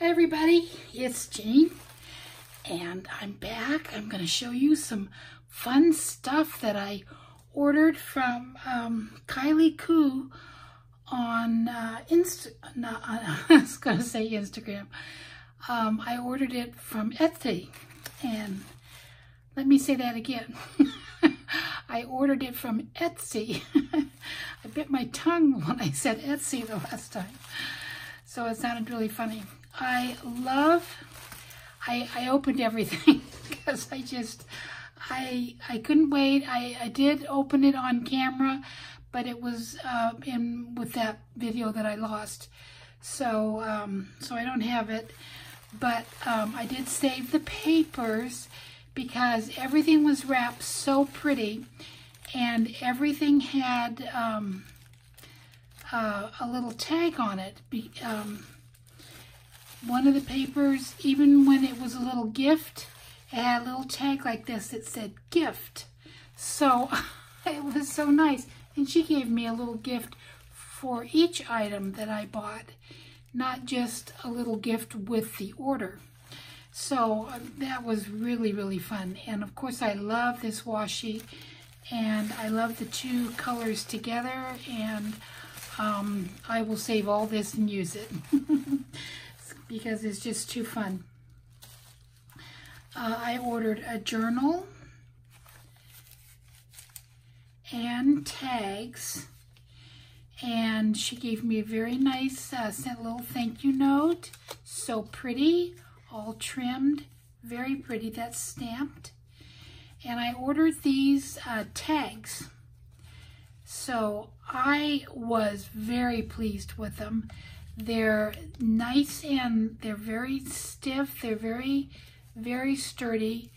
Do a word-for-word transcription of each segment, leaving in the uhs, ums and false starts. Hi everybody, it's Jane and I'm back. I'm going to show you some fun stuff that I ordered from um, Kylie Coo on uh, Insta. No, I was going to say Instagram. Um, I ordered it from Etsy, and let me say that again. I ordered it from Etsy. I bit my tongue when I said Etsy the last time, so it sounded really funny. I love, I, I opened everything because I just, I I couldn't wait. I, I did open it on camera, but it was uh, in with that video that I lost. So, um, so I don't have it, but um, I did save the papers because everything was wrapped so pretty and everything had um, uh, a little tag on it. Be, um, One of the papers, even when it was a little gift, it had a little tag like this that said gift. So it was so nice. And she gave me a little gift for each item that I bought, not just a little gift with the order. So that was really, really fun. And of course, I love this washi, and I love the two colors together, and um, I will save all this and use it. Because it's just too fun. Uh, I ordered a journal and tags, and she gave me a very nice uh, little thank you note. So pretty, all trimmed, very pretty. That's stamped. And I ordered these uh, tags, so I was very pleased with them. They're nice and they're very stiff. They're very, very sturdy.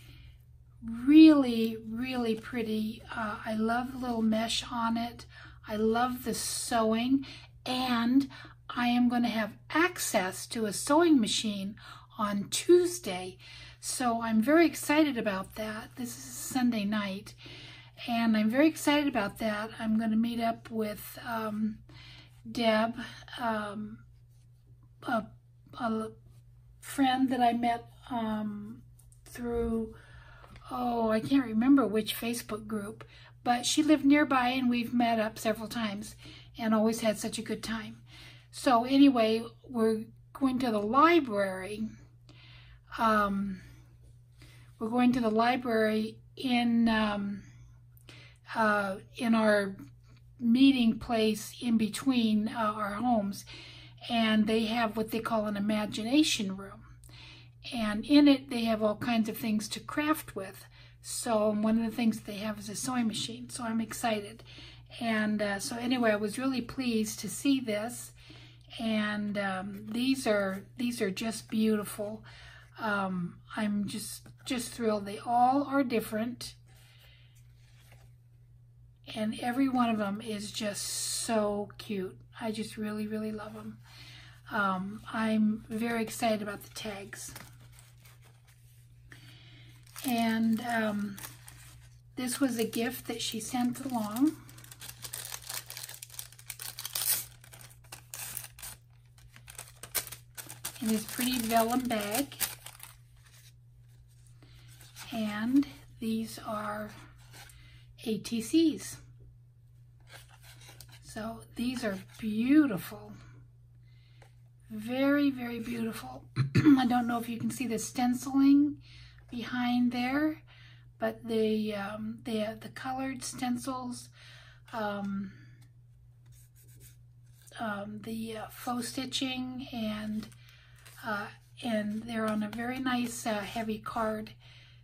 Really, really pretty. Uh, I love the little mesh on it. I love the sewing, and I am going to have access to a sewing machine on Tuesday. So I'm very excited about that. This is Sunday night, and I'm very excited about that. I'm going to meet up with um, Deb, um, A, a friend that I met um, through, oh, I can't remember which Facebook group, but she lived nearby and we've met up several times and always had such a good time. So anyway, we're going to the library. Um, we're going to the library in, um, uh, in our meeting place in between uh, our homes. And they have what they call an imagination room. And in it, they have all kinds of things to craft with. So one of the things they have is a sewing machine. So I'm excited. And uh, so anyway, I was really pleased to see this. And um, these are these are just beautiful. Um, I'm just, just thrilled. They all are different. And every one of them is just so cute. I just really, really love them. Um, I'm very excited about the tags. And um, this was a gift that she sent along. In this pretty vellum bag. And these are A T Cs. So these are beautiful, very, very beautiful. I don't know if you can see the stenciling behind there, but the um, the the colored stencils, um, um, the uh, faux stitching, and uh, and they're on a very nice uh, heavy card.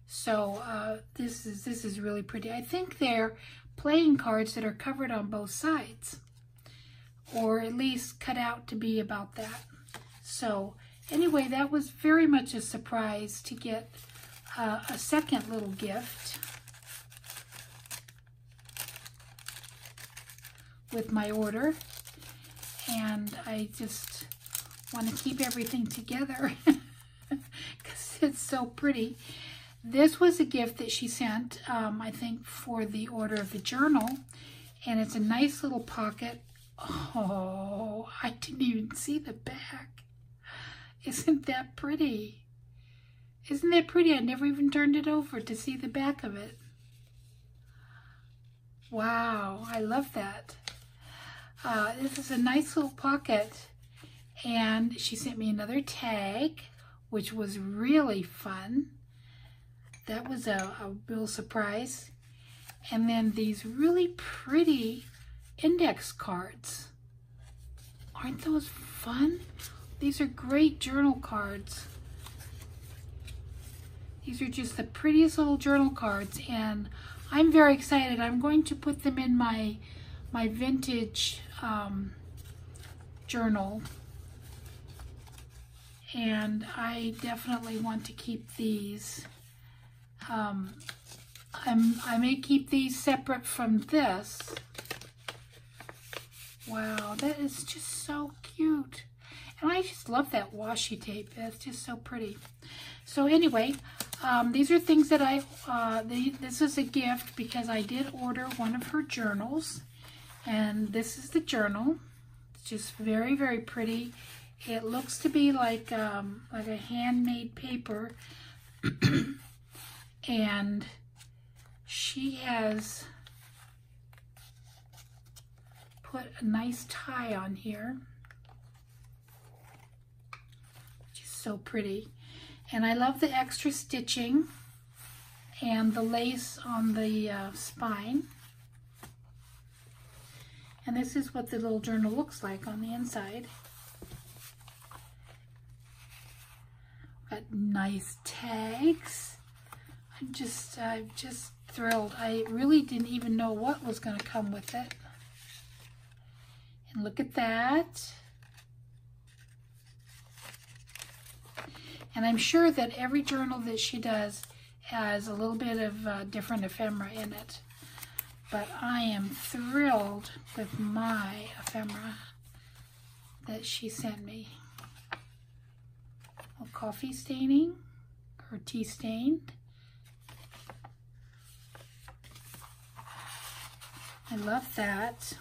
So uh, this is this is really pretty. I think they're playing cards that are covered on both sides, or at least cut out to be about that. So anyway, that was very much a surprise to get uh, a second little gift with my order. And I just want to keep everything together because it's so pretty. This was a gift that she sent, um, I think, for the order of the journal. And it's a nice little pocket. Oh, I didn't even see the back. Isn't that pretty? Isn't that pretty? I never even turned it over to see the back of it. Wow, I love that. Uh, this is a nice little pocket. And she sent me another tag, which was really fun. That was a, a real surprise. And then these really pretty index cards. Aren't those fun? These are great journal cards. These are just the prettiest little journal cards, and I'm very excited. I'm going to put them in my my vintage um, journal, and I definitely want to keep these. Um, I'm, I may keep these separate from this. Wow, that is just so cute. And I just love that washi tape. That's just so pretty. So anyway, um, these are things that I, uh, they, this is a gift because I did order one of her journals. And this is the journal. It's just very, very pretty. It looks to be like, um, like a handmade paper. And she has put a nice tie on here. Just so pretty. And I love the extra stitching and the lace on the uh, spine. And this is what the little journal looks like on the inside. Got nice tags. I'm just, I'm just thrilled. I really didn't even know what was going to come with it. And look at that. And I'm sure that every journal that she does has a little bit of uh, different ephemera in it. But I am thrilled with my ephemera that she sent me. A coffee staining, or tea stained. I love that.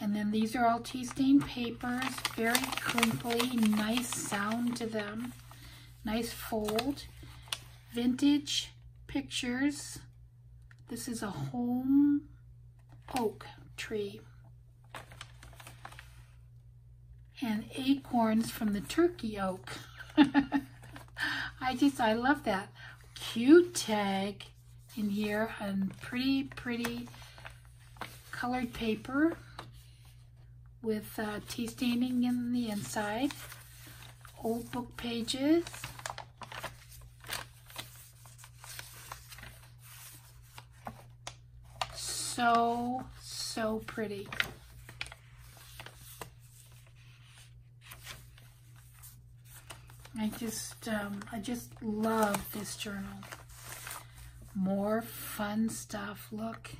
And then these are all tea stained papers, very crinkly, nice sound to them, nice fold. Vintage pictures. This is a home oak tree. And acorns from the turkey oak. I just, I love that. Cute tag in here and pretty, pretty colored paper. With uh, tea staining in the inside, old book pages, so, so pretty. I just, um, I just love this journal. More fun stuff, look.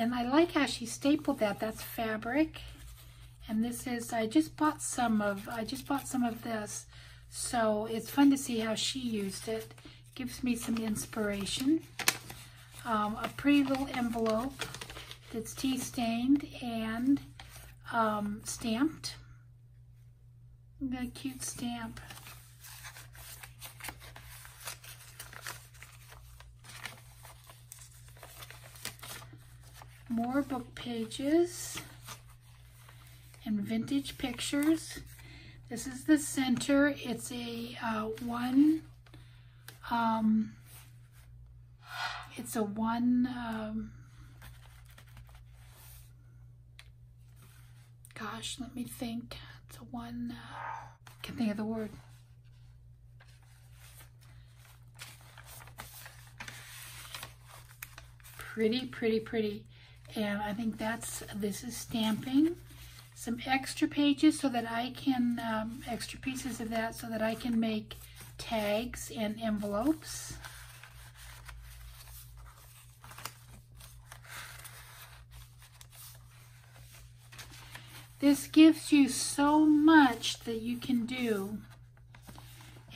And I like how she stapled that. That's fabric. And this is, I just bought some of, I just bought some of this. So it's fun to see how she used it. Gives me some inspiration. Um, a pretty little envelope that's tea stained and um, stamped. Got a cute stamp. More book pages and vintage pictures. This is the center. It's a uh, one, um, it's a one, um, gosh, let me think. It's a one, uh, I can't think of the word. Pretty, pretty, pretty. And I think that's, this is stamping. Some extra pages so that I can, um, extra pieces of that so that I can make tags and envelopes. This gives you so much that you can do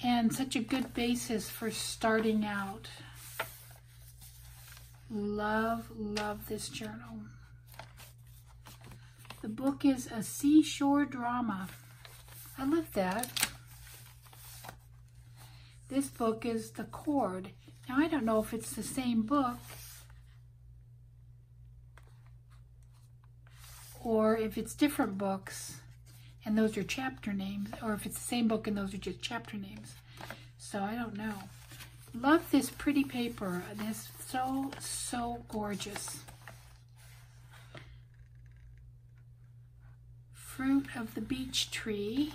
and such a good basis for starting out. Love, love this journal. The book is A Seashore Drama. I love that. This book is The Chord. Now, I don't know if it's the same book or if it's different books and those are chapter names, or if it's the same book and those are just chapter names. So I don't know. Love this pretty paper. This is so, so gorgeous. Fruit of the Beech Tree.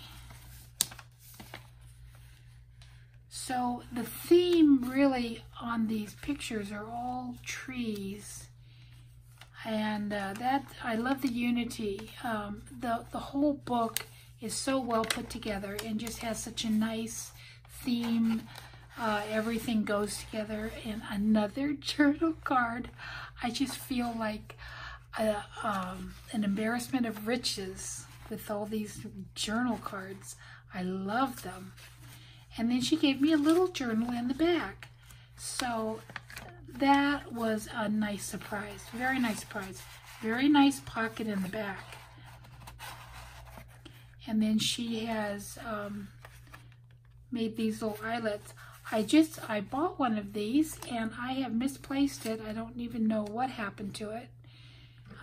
So the theme really on these pictures are all trees. And uh, that, I love the unity. Um, the, the whole book is so well put together and just has such a nice theme. Uh, everything goes together. And another journal card. I just feel like a, um, an embarrassment of riches with all these journal cards. I love them. And then she gave me a little journal in the back. So that was a nice surprise. Very nice surprise. Very nice pocket in the back. And then she has um, made these little eyelets. I just, I bought one of these and I have misplaced it. I don't even know what happened to it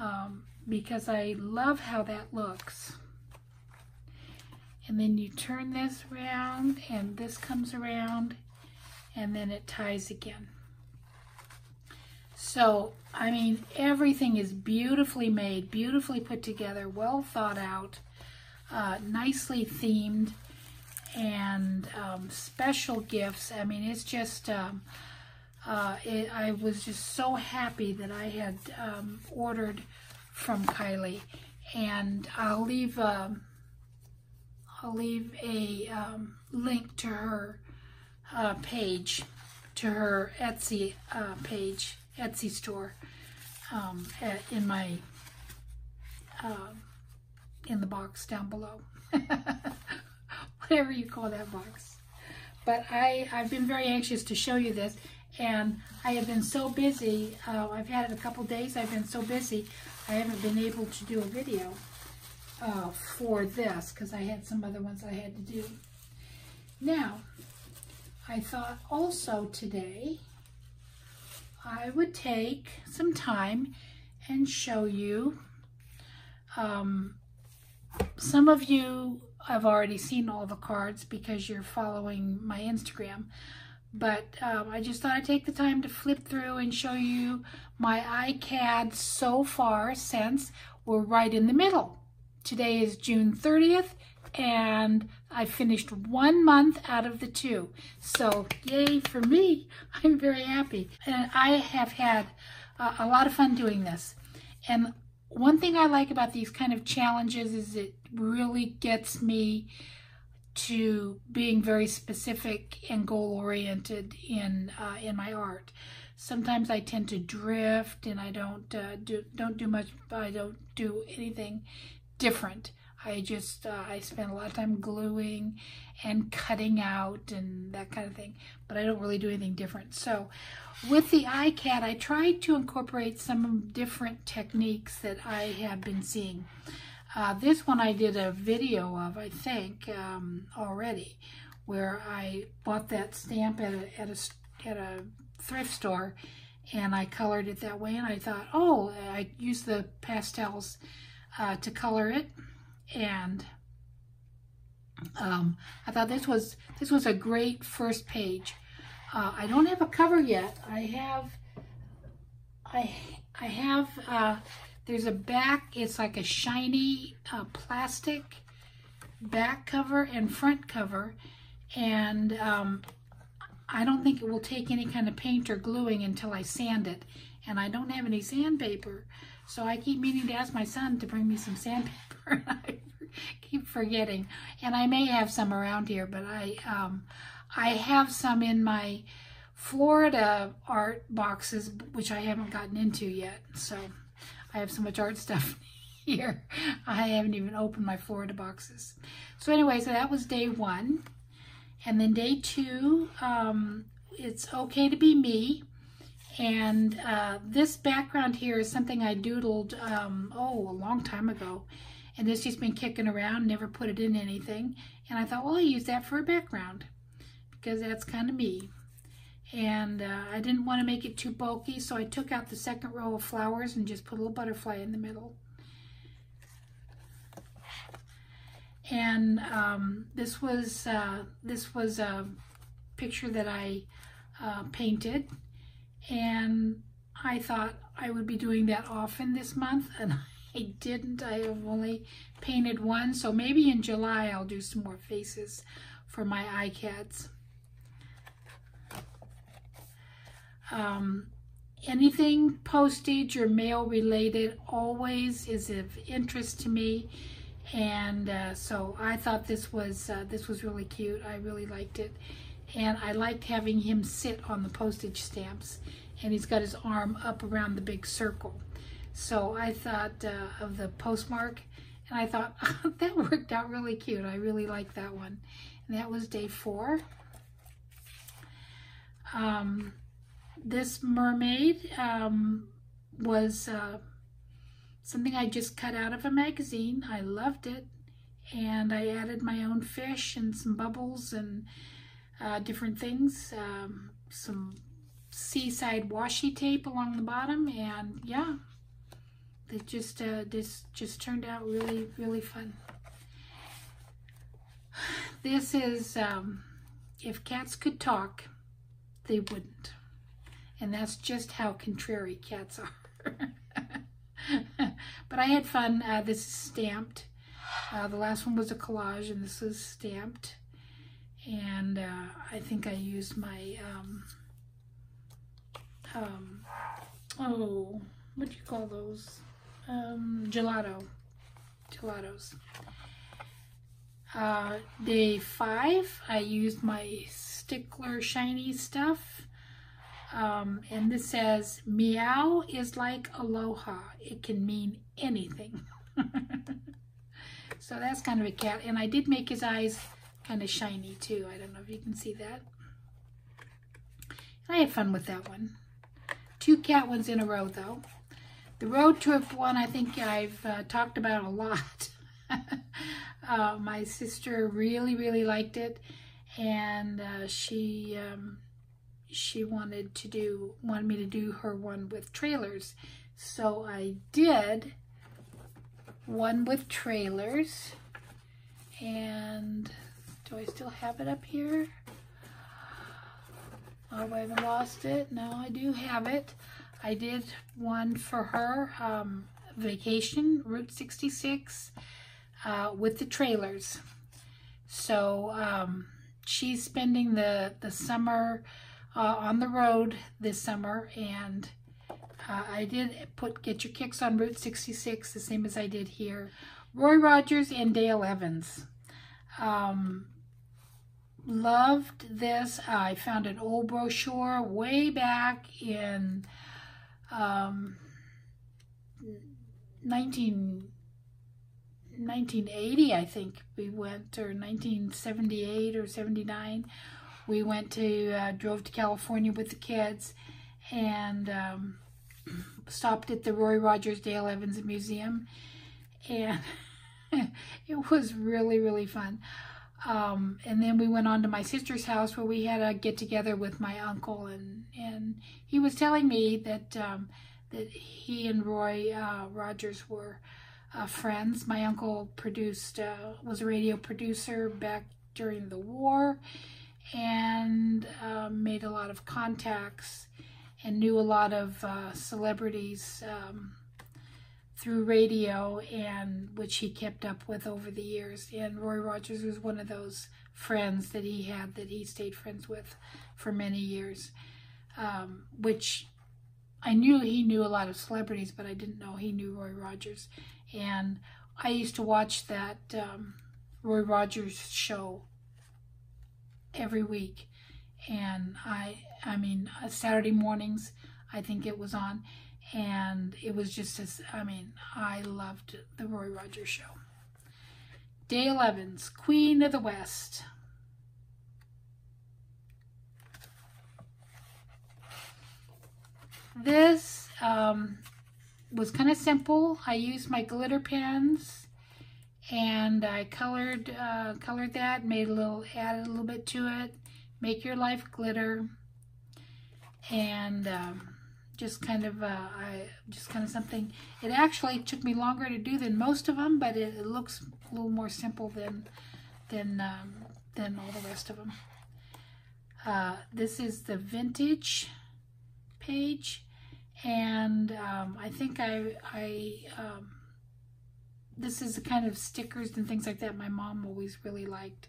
um, because I love how that looks. And then you turn this around and this comes around and then it ties again. So, I mean, everything is beautifully made, beautifully put together, well thought out, uh, nicely themed, and um, special gifts. I mean, it's just, um, uh, it, I was just so happy that I had um, ordered from Kylie. And I'll leave... Um, I'll leave a um, link to her uh, page, to her Etsy uh, page, Etsy store, um, at, in my uh, in the box down below, whatever you call that box. But I I've been very anxious to show you this, and I have been so busy. Uh, I've had it a couple days. I've been so busy, I haven't been able to do a video. Uh, for this, because I had some other ones I had to do. Now, I thought also today I would take some time and show you, um, some of you have already seen all the cards because you're following my Instagram, but um, I just thought I'd take the time to flip through and show you my I C A D so far, since we're right in the middle. Today is June thirtieth, and I finished one month out of the two. So, yay for me. I'm very happy. And I have had uh, a lot of fun doing this. And one thing I like about these kind of challenges is it really gets me to being very specific and goal-oriented in uh, in my art. Sometimes I tend to drift, and I don't uh, do, don't do much, I don't do anything different. I just, uh, I spend a lot of time gluing and cutting out and that kind of thing, but I don't really do anything different. So with the I C A D, I tried to incorporate some different techniques that I have been seeing. Uh, this one I did a video of, I think, um, already, where I bought that stamp at a, at a, at a thrift store, and I colored it that way, and I thought, oh, I used the pastels Uh, to color it, and um, I thought this was this was a great first page. Uh, I don't have a cover yet. I have I I have uh, there's a back. It's like a shiny uh, plastic back cover and front cover, and um, I don't think it will take any kind of paint or gluing until I sand it, and I don't have any sandpaper. So I keep meaning to ask my son to bring me some sandpaper, and I keep forgetting. And I may have some around here, but I um, I have some in my Florida art boxes, which I haven't gotten into yet. So I have so much art stuff here. I haven't even opened my Florida boxes. So anyway, so that was day one. And then day two, um, It's Okay to Be Me. And uh, this background here is something I doodled, um, oh, a long time ago. And this just been kicking around, never put it in anything. And I thought, well, I'll use that for a background because that's kind of me. And uh, I didn't want to make it too bulky, so I took out the second row of flowers and just put a little butterfly in the middle. And um, this was uh, this was a picture that I uh, painted, and I thought I would be doing that often this month, and I didn't. I have only painted one, so maybe in July I'll do some more faces for my I CADs. Um, anything postage or mail related always is of interest to me. And uh, so I thought this was uh, this was really cute. I really liked it, and I liked having him sit on the postage stamps, and he's got his arm up around the big circle. So I thought uh, of the postmark, and I thought oh, that worked out really cute. I really liked that one, and that was day four. Um, this mermaid um, was. Uh, Something I just cut out of a magazine. I loved it, and I added my own fish and some bubbles and uh, different things. Um, some seaside washi tape along the bottom, and yeah, it just uh, this just turned out really really fun. This is um, if cats could talk, they wouldn't, and that's just how contrary cats are. But I had fun. Uh, this is stamped. Uh, the last one was a collage, and this is stamped. And uh, I think I used my, um, um, oh, what do you call those? Um, gelato. Gelatos. Uh, day five, I used my stickler shiny stuff. Um, and this says, meow is like aloha. It can mean anything. So that's kind of a cat. And I did make his eyes kind of shiny too. I don't know if you can see that. And I had fun with that one. Two cat ones in a row though. The road trip one I think I've uh, talked about a lot. uh, my sister really, really liked it. And uh, she... Um, she wanted to do wanted me to do her one with trailers, so I did one with trailers. And do I still have it up here? Oh, I haven't lost it. No, I do have it. I did one for her um, vacation, Route sixty-six, uh, with the trailers. So um, she's spending the the summer Uh, on the road this summer, and uh, I did put Get Your Kicks on Route sixty-six, the same as I did here. Roy Rogers and Dale Evans. Um, loved this. I found an old brochure way back in um, nineteen eighty, I think we went, or nineteen seventy-eight or seventy-nine. We went to, uh, drove to California with the kids, and um, stopped at the Roy Rogers Dale Evans Museum, and it was really, really fun. Um, and then we went on to my sister's house where we had a get-together with my uncle, and, and he was telling me that, um, that he and Roy uh, Rogers were uh, friends. My uncle produced, uh, was a radio producer back during the war, and uh, made a lot of contacts and knew a lot of uh, celebrities um, through radio, and which he kept up with over the years. And Roy Rogers was one of those friends that he had that he stayed friends with for many years, um, which I knew he knew a lot of celebrities, but I didn't know he knew Roy Rogers. And I used to watch that um, Roy Rogers show every week, and I I mean Saturday mornings I think it was on, and it was just as I mean I loved the Roy Rogers show. Dale Evans, Queen of the West. This um, was kind of simple. I used my glitter pens and I colored uh, colored that, made a little, added a little bit to it. Make your life glitter, and um, just kind of uh, I just kind of something. It actually took me longer to do than most of them, but it, it looks a little more simple than than um, than all the rest of them. Uh, this is the vintage page, and um, I think I, I um, this is the kind of stickers and things like that my mom always really liked,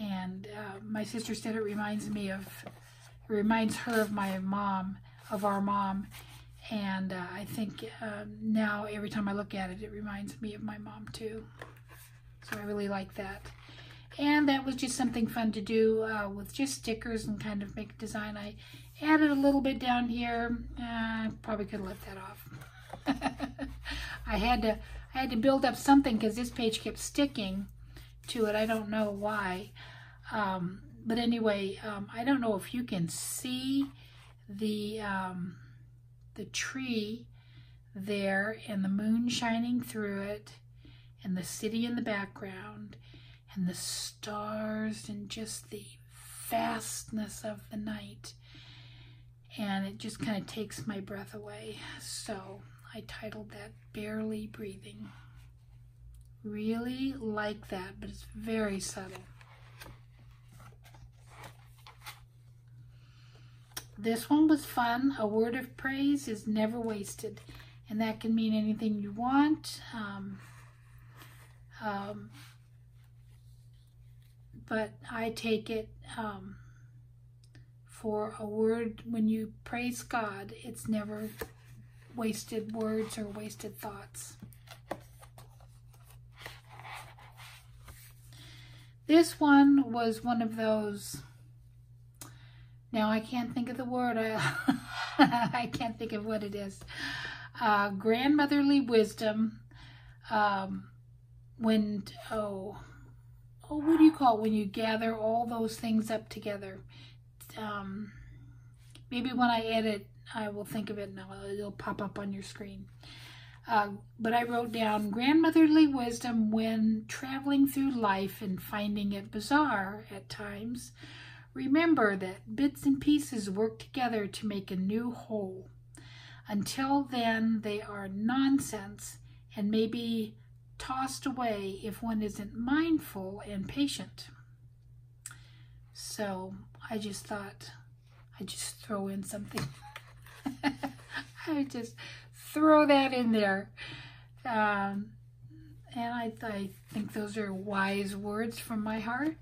and uh, my sister said it reminds me of, it reminds her of my mom, of our mom, and uh, I think uh, now every time I look at it, it reminds me of my mom too, so I really like that. And that was just something fun to do uh, with just stickers and kind of make design. I added a little bit down here. I uh, probably could have left that off. I had to I had to build up something because this page kept sticking to it. I don't know why. Um, but anyway, um, I don't know if you can see the um, the tree there and the moon shining through it and the city in the background, and the stars, and just the vastness of the night. And it just kind of takes my breath away. So I titled that Barely Breathing. Really like that, but it's very subtle. This one was fun. A word of praise is never wasted. And that can mean anything you want. Um, um, But I take it um, for a word, when you praise God, it's never wasted words or wasted thoughts. This one was one of those, now I can't think of the word, I, I can't think of what it is. Uh, grandmotherly wisdom, um, when, oh, Oh, what do you call it when you gather all those things up together? Um, maybe when I edit, I will think of it and it'll, it'll pop up on your screen. Uh, but I wrote down grandmotherly wisdom when traveling through life and finding it bizarre at times. Remember that bits and pieces work together to make a new whole. Until then, they are nonsense and maybe tossed away if one isn't mindful and patient. So I just thought I'd just throw in something. I would just throw that in there. Um, and I, I think those are wise words from my heart.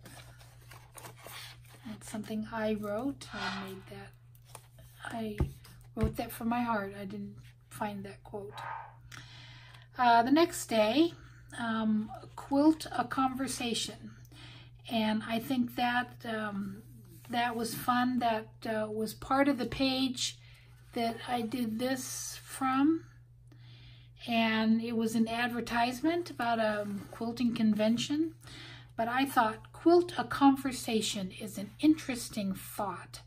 That's something I wrote. I made that. I wrote that from my heart. I didn't find that quote. Uh, the next day, Um, quilt a conversation, and I think that um, that was fun. That uh, was part of the page that I did this from, and it was an advertisement about a quilting convention, but I thought quilt a conversation is an interesting thought,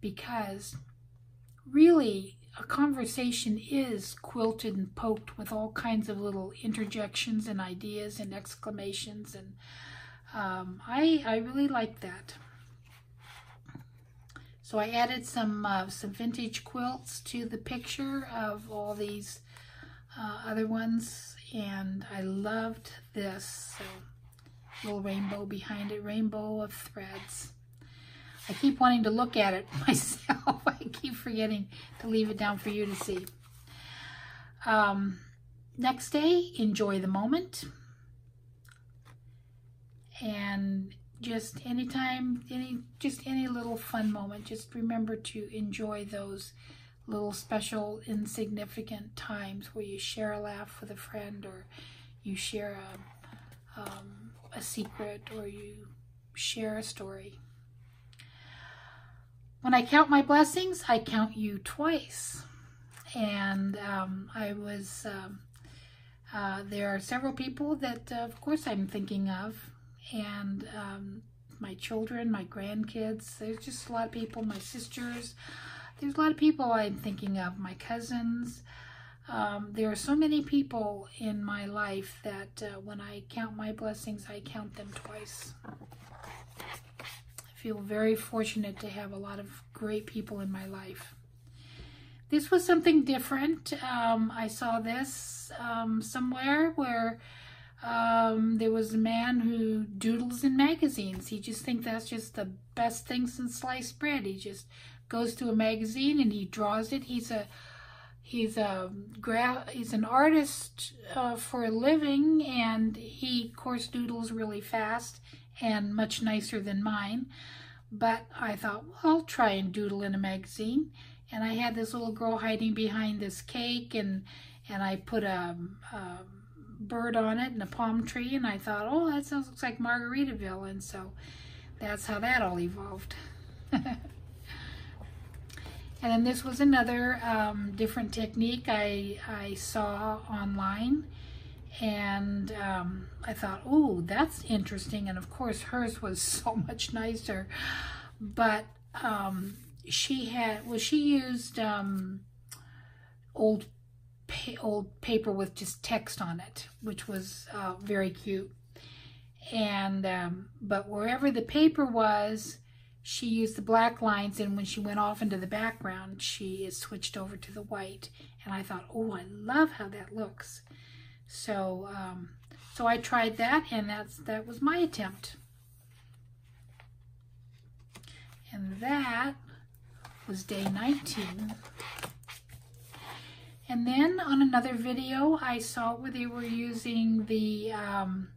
because really a conversation is quilted and poked with all kinds of little interjections and ideas and exclamations, and um, I, I really like that. So I added some, uh, some vintage quilts to the picture of all these uh, other ones, and I loved this. So, little rainbow behind it, rainbow of threads. I keep wanting to look at it myself. I keep forgetting to leave it down for you to see. Um, next day, enjoy the moment. And just anytime, any, just any little fun moment, just remember to enjoy those little special, insignificant times where you share a laugh with a friend, or you share a, um, a secret, or you share a story. When I count my blessings, I count you twice. And um, I was, um, uh, there are several people that, uh, of course, I'm thinking of. And um, my children, my grandkids, there's just a lot of people, my sisters, there's a lot of people I'm thinking of, my cousins. Um, there are so many people in my life that uh, when I count my blessings, I count them twice. I feel very fortunate to have a lot of great people in my life. This was something different. Um, I saw this um, somewhere where um, there was a man who doodles in magazines. He just thinks that's just the best thing since sliced bread. He just goes to a magazine and he draws it. He's a he's a gra he's an artist uh, for a living, and he of course doodles really fast and much nicer than mine. But I thought, well, I'll try and doodle in a magazine. And I had this little girl hiding behind this cake, and and I put a, a bird on it and a palm tree, and I thought, oh, that sounds looks like Margaritaville, and so that's how that all evolved. And then this was another um, different technique I I saw online, and um, I thought, oh, that's interesting. And of course, hers was so much nicer, but. Um, She had, well, she used um, old pa old paper with just text on it, which was uh, very cute. And um, but wherever the paper was, she used the black lines. And when she went off into the background, she is switched over to the white. And I thought, oh, I love how that looks. So, um, so I tried that, and that's that was my attempt. And that was day nineteen. And then on another video I saw where they were using the um,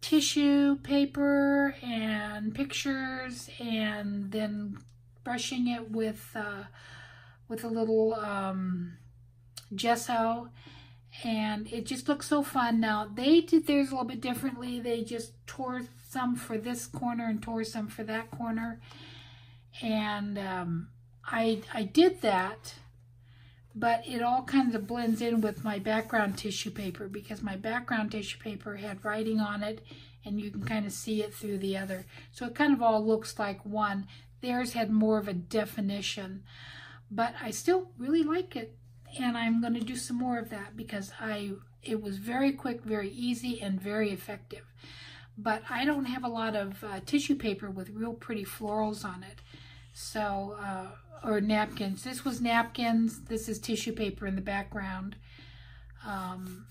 tissue paper and pictures, and then brushing it with uh, with a little um, gesso, and it just looked so fun. Now they did theirs a little bit differently. They just tore some for this corner and tore some for that corner. And um, I, I did that, but it all kind of blends in with my background tissue paper, because my background tissue paper had writing on it, and you can kind of see it through the other. So it kind of all looks like one. Theirs had more of a definition, but I still really like it. And I'm going to do some more of that, because I it was very quick, very easy, and very effective. But I don't have a lot of uh, tissue paper with real pretty florals on it. So, uh, or napkins. This was napkins. This is tissue paper in the background. Um,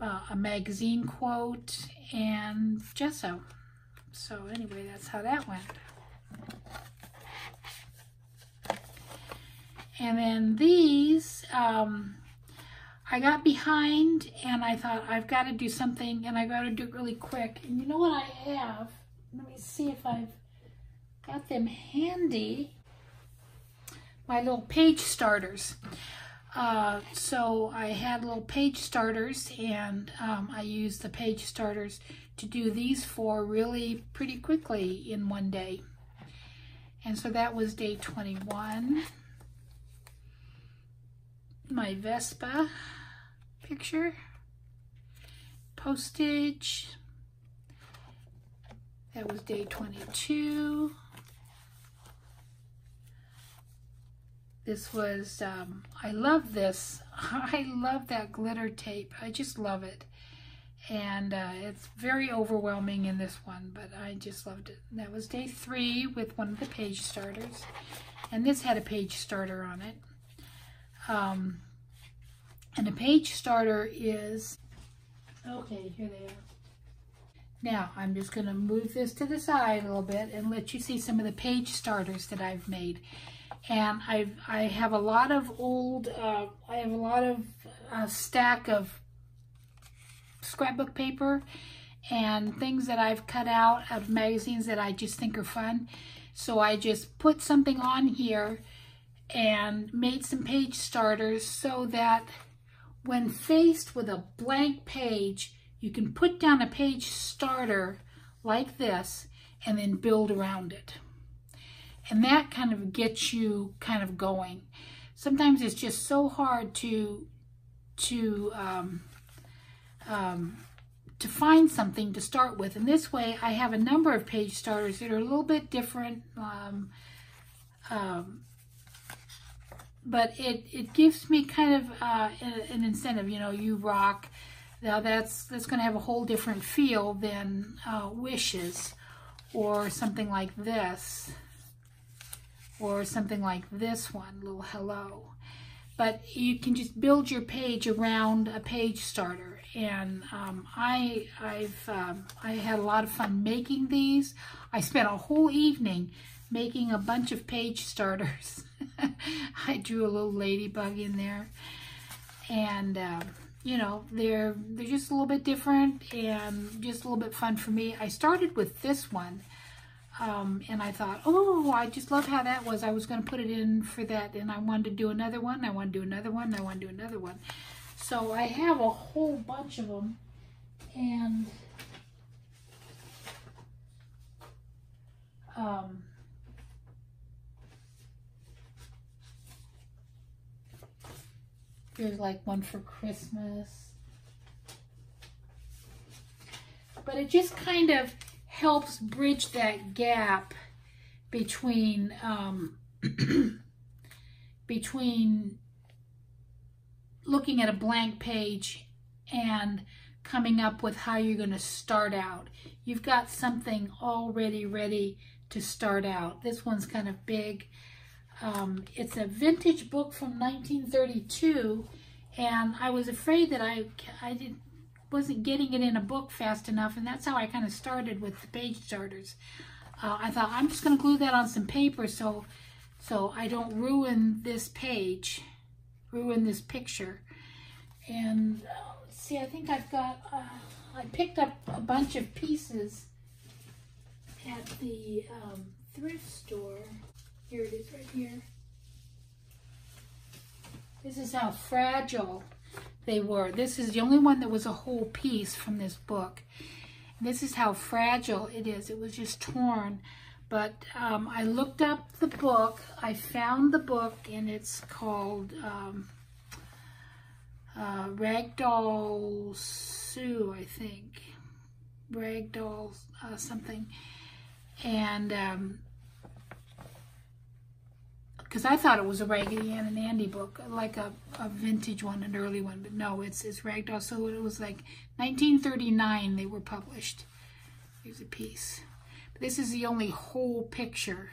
uh, a magazine quote and gesso. So anyway, that's how that went. And then these, um, I got behind, and I thought, I've got to do something, and I've got to do it really quick. And you know what I have? Let me see if I've got them handy. My little page starters. Uh, so I had little page starters, and um, I used the page starters to do these four really pretty quickly in one day. And so that was day twenty-one. My Vespa picture, postage. That was day twenty-two. This was, um, I love this. I love that glitter tape. I just love it. And uh, it's very overwhelming in this one, but I just loved it. And that was day three with one of the page starters. And this had a page starter on it. Um, and a page starter is, okay, here they are. Now, I'm just going to move this to the side a little bit and let you see some of the page starters that I've made. And I've, I have a lot of old, uh, I have a lot of uh, stack of scrapbook paper and things that I've cut out of magazines that I just think are fun. So I just put something on here and made some page starters so that when faced with a blank page, you can put down a page starter like this and then build around it. And that kind of gets you kind of going. Sometimes it's just so hard to to um, um, to find something to start with. And this way, I have a number of page starters that are a little bit different. Um, um, but it, it gives me kind of uh, an incentive, you know, you rock. Now that's, that's going to have a whole different feel than uh, Wishes or something like this or something like this one, little hello. But you can just build your page around a page starter. And um, I, I've, um, I had a lot of fun making these. I spent a whole evening making a bunch of page starters. I drew a little ladybug in there. And, um, you know, they're, they're just a little bit different and just a little bit fun for me. I started with this one. Um, and I thought, oh, I just love how that was. I was going to put it in for that, and I wanted to do another one. I want to do another one. I want to do another one. So I have a whole bunch of them, and um, there's like one for Christmas, but it just kind of helps bridge that gap between um, between looking at a blank page and coming up with how you're going to start out. You've got something already ready to start out. This one's kind of big. Um, it's a vintage book from nineteen thirty-two, and I was afraid that I I didn't. wasn't getting it in a book fast enough, and that's how I kind of started with the page starters. Uh, I thought, I'm just going to glue that on some paper so so I don't ruin this page, ruin this picture. And uh, let's see, I think I've got, uh, I picked up a bunch of pieces at the um, thrift store. Here it is right here. This is how fragile they were. This is the only one that was a whole piece from this book. And this is how fragile it is. It was just torn. But um, I looked up the book. I found the book, and it's called um, uh, Ragdoll Sue, I think. Ragdoll uh, something. And um, because I thought it was a Raggedy Ann and Andy book, like a, a vintage one, an early one, but no, it's, it's Ragdoll. So it was like nineteen thirty-nine they were published. Here's a piece. But this is the only whole picture,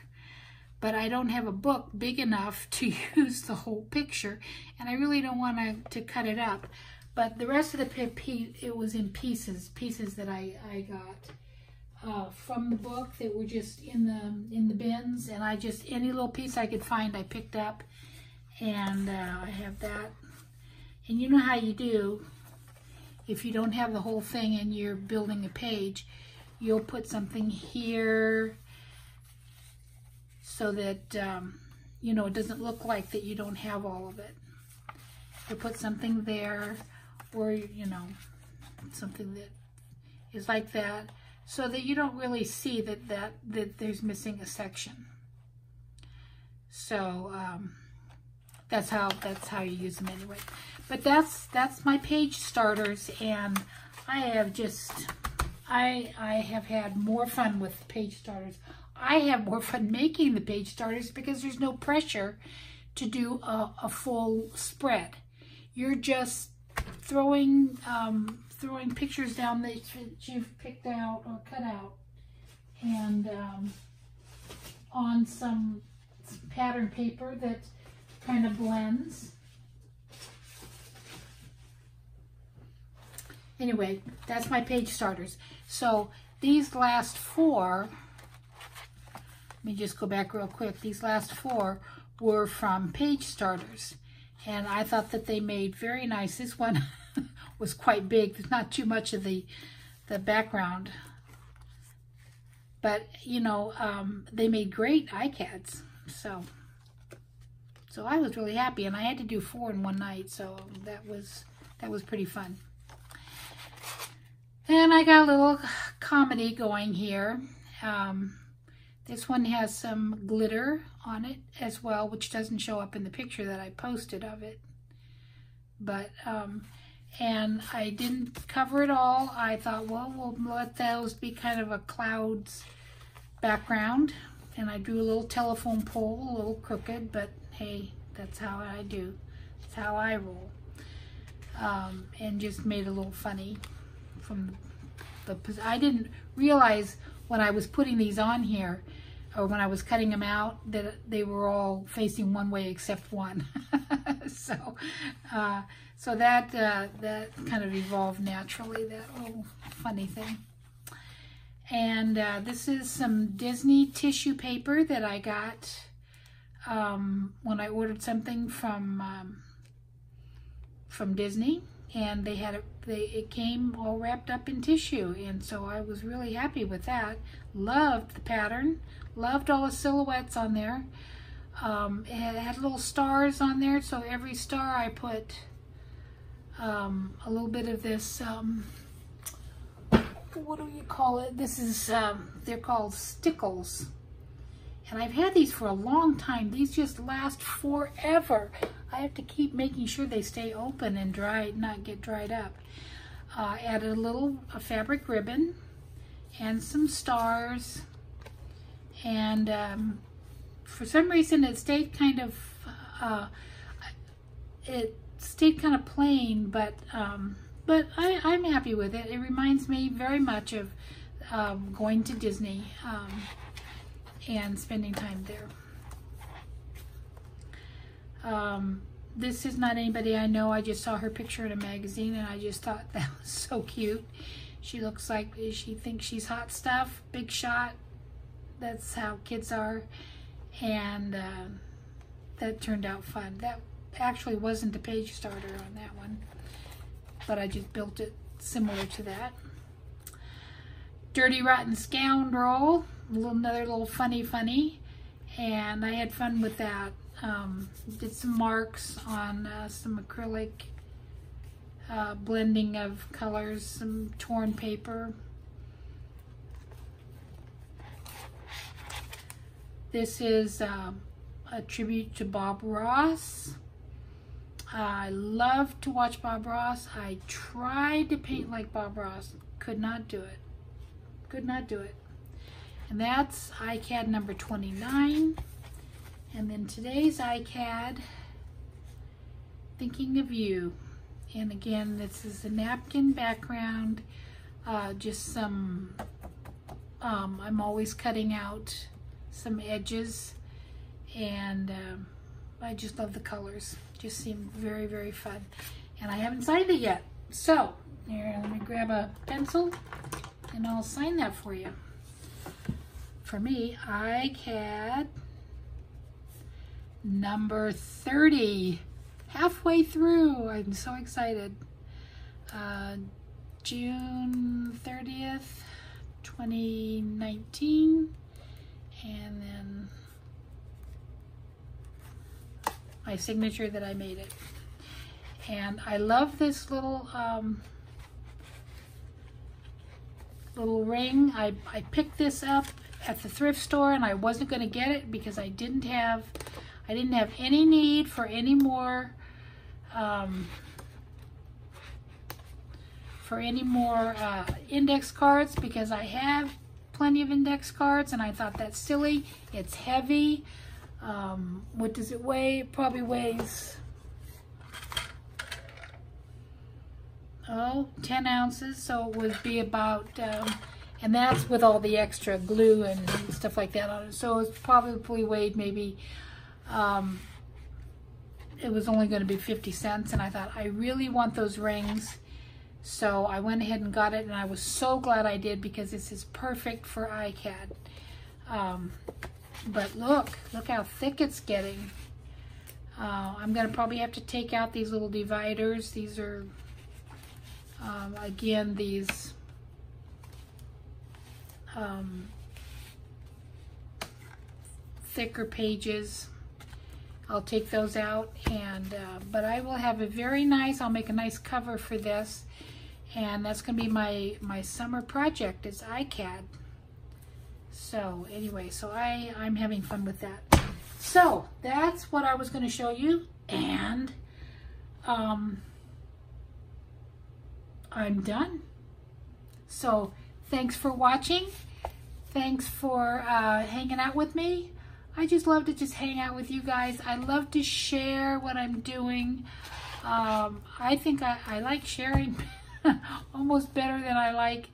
but I don't have a book big enough to use the whole picture, and I really don't want to, to cut it up. But the rest of the piece, it was in pieces, pieces that I, I got. Uh, from the book that were just in the in the bins, and I just, any little piece I could find I picked up, and uh, I have that. And you know how you do, if you don't have the whole thing and you're building a page, you'll put something here so that um, you know, it doesn't look like that you don't have all of it. You'll put something there, or you know, something that is like that, so that you don't really see that, that, that there's missing a section. So um, that's how that's how you use them anyway. But that's that's my page starters, and I have just I I have had more fun with page starters. I have more fun making the page starters because there's no pressure to do a, a full spread. You're just throwing um, throwing pictures down that you've picked out or cut out, and um, on some pattern paper that kind of blends. Anyway, that's my page starters. So these last four, let me just go back real quick, these last four were from page starters, and I thought that they made very nice. This one was quite big. There's not too much of the the background, but you know, um, they made great I CADs. So, so I was really happy, and I had to do four in one night. So that was that was pretty fun. And I got a little comedy going here. Um, this one has some glitter on it as well, which doesn't show up in the picture that I posted of it, but. Um, And I didn't cover it all. I thought, well, we'll let those be kind of a clouds background. And I drew a little telephone pole, a little crooked, but hey, That's how I do. That's how I roll. Um, and just made a little funny from the, I didn't realize when I was putting these on here, or when I was cutting them out, that they were all facing one way except one. so uh, so that, uh, that kind of evolved naturally, that little funny thing. And uh, this is some Disney tissue paper that I got um, when I ordered something from um, from Disney, and they had a, they, it came all wrapped up in tissue, and so I was really happy with that. Loved the pattern, loved all the silhouettes on there. Um, it had, it had little stars on there, so every star I put um, a little bit of this. Um, what do you call it? This is um, they're called stickles, and I've had these for a long time. These just last forever. I have to keep making sure they stay open and dry, not get dried up. Uh, added a little a fabric ribbon and some stars, and um, for some reason it stayed kind of uh, it stayed kind of plain, but um, but I, I'm happy with it. It reminds me very much of um, going to Disney um, and spending time there. Um, this is not anybody I know. I just saw her picture in a magazine, and I just thought that was so cute. She looks like she thinks she's hot stuff, big shot. That's how kids are, and uh, that turned out fun. That actually wasn't a page starter on that one, but I just built it similar to that. Dirty Rotten Scoundrel, a little, another little funny funny, and I had fun with that. Um, did some marks on uh, some acrylic, uh, blending of colors, some torn paper. This is um, a tribute to Bob Ross. Uh, I love to watch Bob Ross. I tried to paint like Bob Ross, could not do it, could not do it. And that's I CAD number twenty-nine. And then today's I CAD, Thinking of You. And again, this is a napkin background, uh, just some, um, I'm always cutting out some edges, and um, I just love the colors. Just seem very, very fun. And I haven't signed it yet. So, here, let me grab a pencil and I'll sign that for you. For me, I CAD number thirty, halfway through. I'm so excited. Uh, June thirtieth, twenty nineteen, and then my signature that I made it. And I love this little um, little ring. I, I picked this up at the thrift store, and I wasn't going to get it because I didn't have I didn't have any need for any more, um, for any more uh, index cards, because I have plenty of index cards, and I thought that's silly. It's heavy. Um, what does it weigh? It probably weighs, oh, ten ounces. So it would be about, um, and that's with all the extra glue and stuff like that on it. So it's probably weighed maybe, um it was only going to be fifty cents, and I thought I really want those rings, so I went ahead and got it, and I was so glad I did, because this is perfect for I CAD. Um but look look how thick it's getting. uh, I'm gonna probably have to take out these little dividers. These are um, again these um thicker pages. I'll take those out, and uh, but I will have a very nice, I'll make a nice cover for this, and that's gonna be my my summer project is I CAD. So anyway, so I I'm having fun with that. So that's what I was going to show you, and um, I'm done. So thanks for watching, thanks for uh, hanging out with me. I just love to just hang out with you guys. I love to share what I'm doing. Um, I think I, I like sharing almost better than I like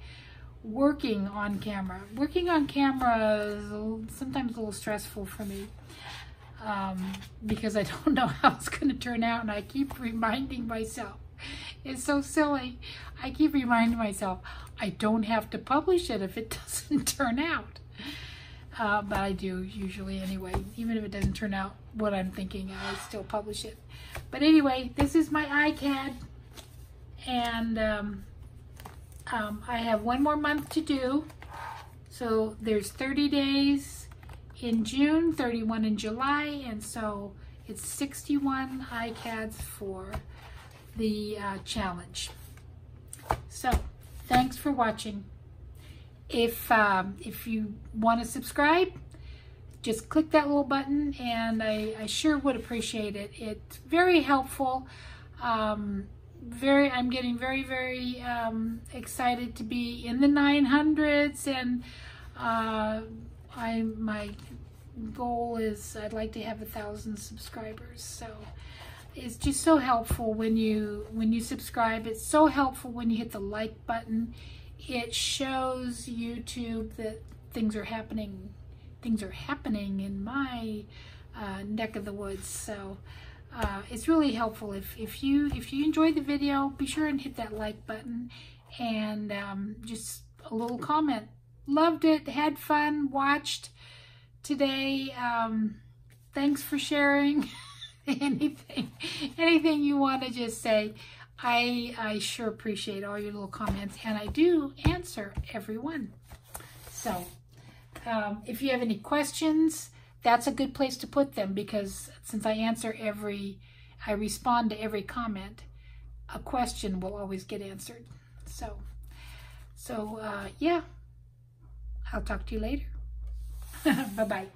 working on camera. Working on camera is sometimes a little stressful for me um, because I don't know how it's going to turn out, and I keep reminding myself. It's so silly. I keep reminding myself I don't have to publish it if it doesn't turn out. Uh, but I do usually anyway. Even if it doesn't turn out what I'm thinking, I still publish it. But anyway, this is my I CAD. And um, um, I have one more month to do. So there's thirty days in June, thirty-one in July. And so it's sixty-one I CADs for the uh, challenge. So thanks for watching. If um, if you want to subscribe, just click that little button, and I, I sure would appreciate it. It's very helpful. Um, very, I'm getting very, very um, excited to be in the nine hundreds, and uh, I my goal is I'd like to have a thousand subscribers. So it's just so helpful when you when you subscribe. It's so helpful when you hit the like button. It shows YouTube that things are happening, things are happening in my uh, neck of the woods. So uh, it's really helpful. If if you if you enjoyed the video, be sure and hit that like button, and um, just a little comment. Loved it. Had fun. Watched today. Um, thanks for sharing. anything, anything you want to just say. I, I sure appreciate all your little comments, and I do answer every one. So um, if you have any questions, that's a good place to put them, because since I answer every, I respond to every comment, a question will always get answered. So, so uh, yeah, I'll talk to you later. Bye-bye.